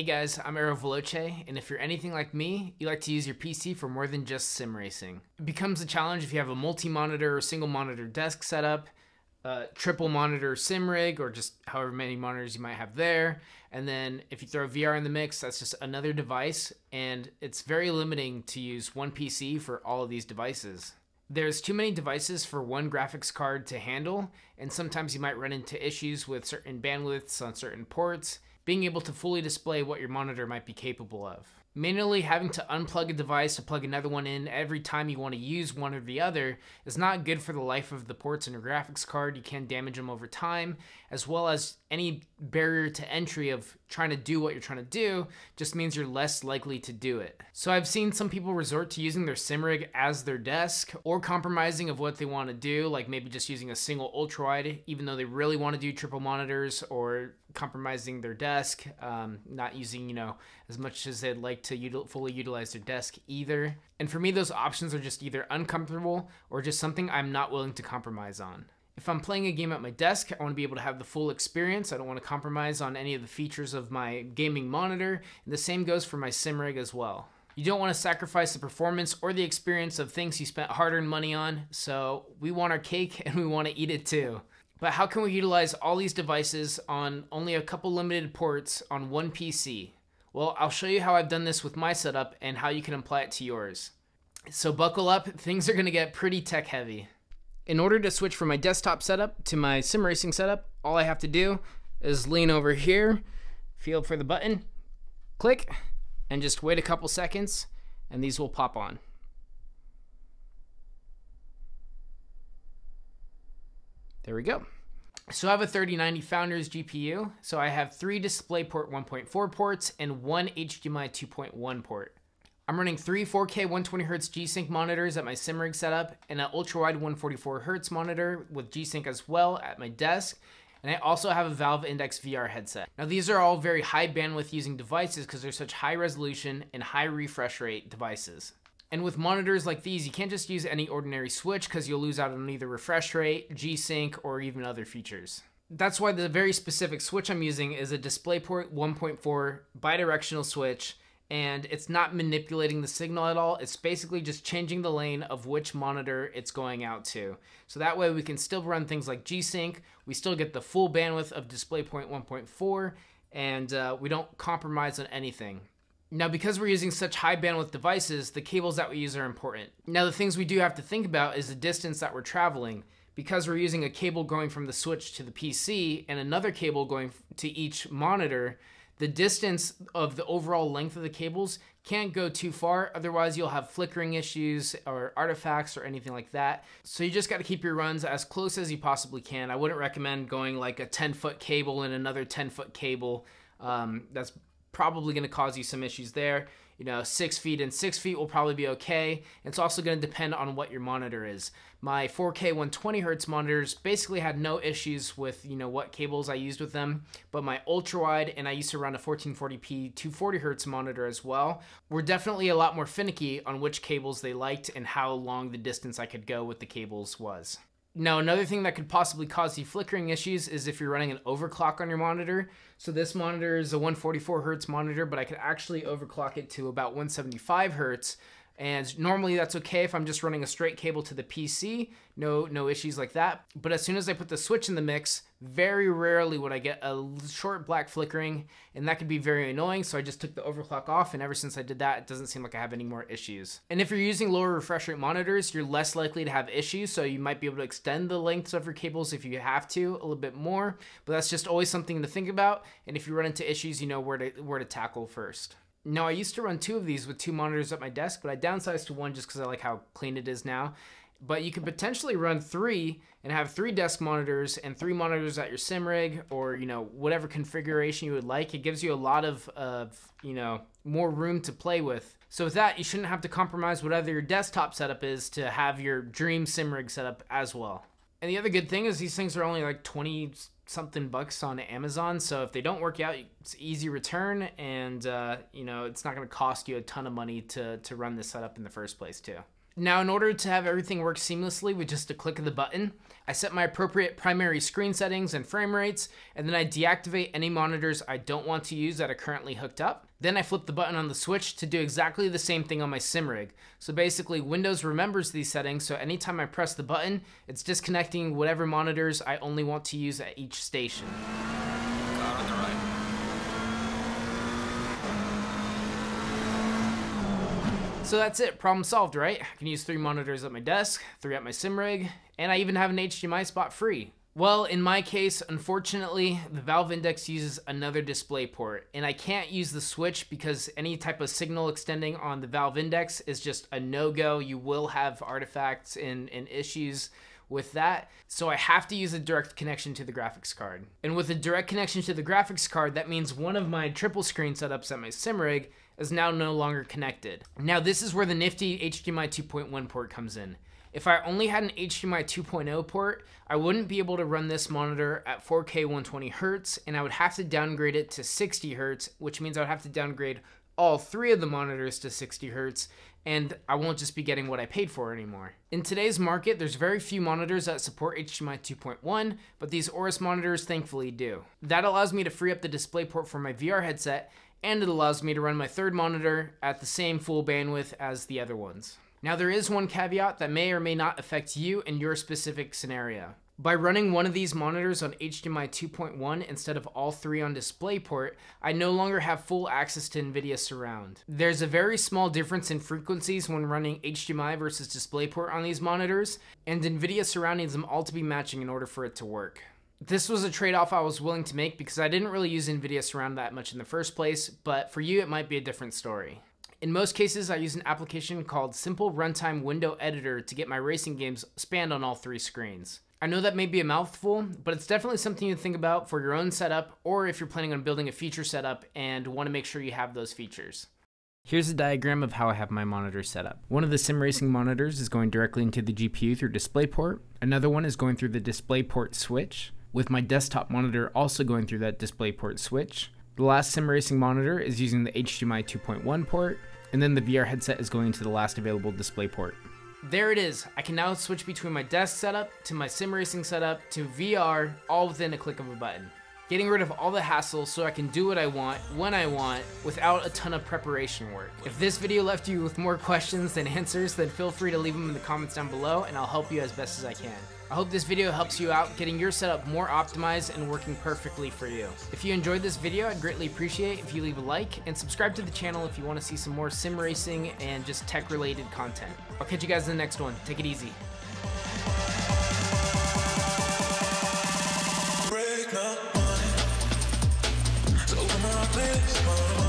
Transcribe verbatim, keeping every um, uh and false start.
Hey guys, I'm Aero Veloce, and if you're anything like me, you like to use your P C for more than just sim racing. It becomes a challenge if you have a multi-monitor or single-monitor desk setup, a triple-monitor sim rig, or just however many monitors you might have there. And then if you throw V R in the mix, that's just another device, and it's very limiting to use one P C for all of these devices. There's too many devices for one graphics card to handle, and sometimes you might run into issues with certain bandwidths on certain ports, being able to fully display what your monitor might be capable of. Manually having to unplug a device to plug another one in every time you want to use one or the other is not good for the life of the ports in your graphics card. You can damage them over time, as well as any barrier to entry of trying to do what you're trying to do just means you're less likely to do it. So I've seen some people resort to using their sim rig as their desk, or compromising of what they want to do, like maybe just using a single ultra-wide even though they really want to do triple monitors, or compromising their desk, um, not using, you know, as much as they'd like to util- fully utilize their desk either. And for me, those options are just either uncomfortable or just something I'm not willing to compromise on. If I'm playing a game at my desk, I want to be able to have the full experience. I don't want to compromise on any of the features of my gaming monitor. And the same goes for my sim rig as well. You don't want to sacrifice the performance or the experience of things you spent hard-earned money on. So we want our cake and we want to eat it too. But how can we utilize all these devices on only a couple limited ports on one P C? Well, I'll show you how I've done this with my setup and how you can apply it to yours. So buckle up, things are gonna get pretty tech heavy. In order to switch from my desktop setup to my sim racing setup, all I have to do is lean over here, feel for the button, click, and just wait a couple seconds, and these will pop on. There we go. So I have a thirty ninety Founders G P U. So I have three DisplayPort one point four ports and one H D M I two point one port. I'm running three four K one twenty hertz G-SYNC monitors at my sim rig setup and an ultra-wide one forty-four hertz monitor with G-SYNC as well at my desk. And I also have a Valve Index V R headset. Now these are all very high bandwidth using devices because they're such high resolution and high refresh rate devices. And with monitors like these, you can't just use any ordinary switch because you'll lose out on either refresh rate, G-SYNC, or even other features. That's why the very specific switch I'm using is a DisplayPort one point four bidirectional switch, and it's not manipulating the signal at all. It's basically just changing the lane of which monitor it's going out to. So that way we can still run things like G-SYNC, we still get the full bandwidth of DisplayPort one point four, and uh, we don't compromise on anything. Now, because we're using such high bandwidth devices, the cables that we use are important. Now, the things we do have to think about is the distance that we're traveling. Because we're using a cable going from the switch to the P C and another cable going to each monitor, the distance of the overall length of the cables can't go too far, otherwise you'll have flickering issues or artifacts or anything like that. So you just gotta keep your runs as close as you possibly can. I wouldn't recommend going like a ten foot cable and another ten foot cable. Um, that's probably going to cause you some issues there. You know, six feet and six feet will probably be okay. It's also going to depend on what your monitor is. My four K one twenty hertz monitors basically had no issues with, you know, what cables I used with them, but my ultra wide, and I used to run a fourteen forty p two forty hertz monitor as well, were definitely a lot more finicky on which cables they liked and how long the distance I could go with the cables was. Now, another thing that could possibly cause you flickering issues is if you're running an overclock on your monitor. So this monitor is a one forty-four hertz monitor, but I could actually overclock it to about one seventy-five hertz. And normally that's okay if I'm just running a straight cable to the P C, no, no issues like that. But as soon as I put the switch in the mix, very rarely would I get a short black flickering, and that could be very annoying. So I just took the overclock off, and ever since I did that, it doesn't seem like I have any more issues. And if you're using lower refresh rate monitors, you're less likely to have issues. So you might be able to extend the lengths of your cables if you have to a little bit more, but that's just always something to think about. And if you run into issues, you know where to, where to tackle first. Now, I used to run two of these with two monitors at my desk, but I downsized to one just because I like how clean it is now. But you could potentially run three and have three desk monitors and three monitors at your sim rig, or, you know, whatever configuration you would like. It gives you a lot of, uh, you know, more room to play with. So with that, you shouldn't have to compromise whatever your desktop setup is to have your dream sim rig setup as well. And the other good thing is these things are only like twenty something bucks on Amazon. So if they don't work out, it's easy return, and uh, you know, it's not going to cost you a ton of money to, to run this setup in the first place too. Now, in order to have everything work seamlessly with just a click of the button, I set my appropriate primary screen settings and frame rates, and then I deactivate any monitors I don't want to use that are currently hooked up. Then I flip the button on the switch to do exactly the same thing on my sim rig. So basically, Windows remembers these settings, so anytime I press the button, it's disconnecting whatever monitors I only want to use at each station. God, on the right. So that's it, problem solved, right? I can use three monitors at my desk, three at my sim rig, and I even have an H D M I spot free. Well, in my case, unfortunately, the Valve Index uses another display port, and I can't use the switch because any type of signal extending on the Valve Index is just a no-go. You will have artifacts and, and issues with that, so I have to use a direct connection to the graphics card. And with a direct connection to the graphics card, that means one of my triple screen setups at my sim rig is now no longer connected. Now, this is where the nifty H D M I two point one port comes in. If I only had an H D M I two point oh port, I wouldn't be able to run this monitor at four K one twenty hertz, and I would have to downgrade it to sixty hertz, which means I would have to downgrade all three of the monitors to sixty hertz, and I won't just be getting what I paid for anymore. In today's market, there's very few monitors that support H D M I two point one, but these Aorus monitors thankfully do. That allows me to free up the DisplayPort for my V R headset, and it allows me to run my third monitor at the same full bandwidth as the other ones. Now, there is one caveat that may or may not affect you and your specific scenario. By running one of these monitors on H D M I two point one instead of all three on DisplayPort, I no longer have full access to NVIDIA Surround. There's a very small difference in frequencies when running H D M I versus DisplayPort on these monitors, and NVIDIA Surround needs them all to be matching in order for it to work. This was a trade-off I was willing to make because I didn't really use NVIDIA Surround that much in the first place, but for you, it might be a different story. In most cases, I use an application called Simple Runtime Window Editor to get my racing games spanned on all three screens. I know that may be a mouthful, but it's definitely something you think about for your own setup, or if you're planning on building a feature setup and want to make sure you have those features. Here's a diagram of how I have my monitor set up. One of the sim racing monitors is going directly into the G P U through DisplayPort. Another one is going through the DisplayPort switch, with my desktop monitor also going through that DisplayPort switch. The last sim racing monitor is using the H D M I two point one port, and then the V R headset is going to the last available display port. There it is. I can now switch between my desk setup to my sim racing setup to V R, all within a click of a button. Getting rid of all the hassle so I can do what I want, when I want, without a ton of preparation work. If this video left you with more questions than answers, then feel free to leave them in the comments down below and I'll help you as best as I can. I hope this video helps you out getting your setup more optimized and working perfectly for you. If you enjoyed this video, I'd greatly appreciate if you leave a like and subscribe to the channel if you want to see some more sim racing and just tech related content. I'll catch you guys in the next one. Take it easy. Break my mind. So open my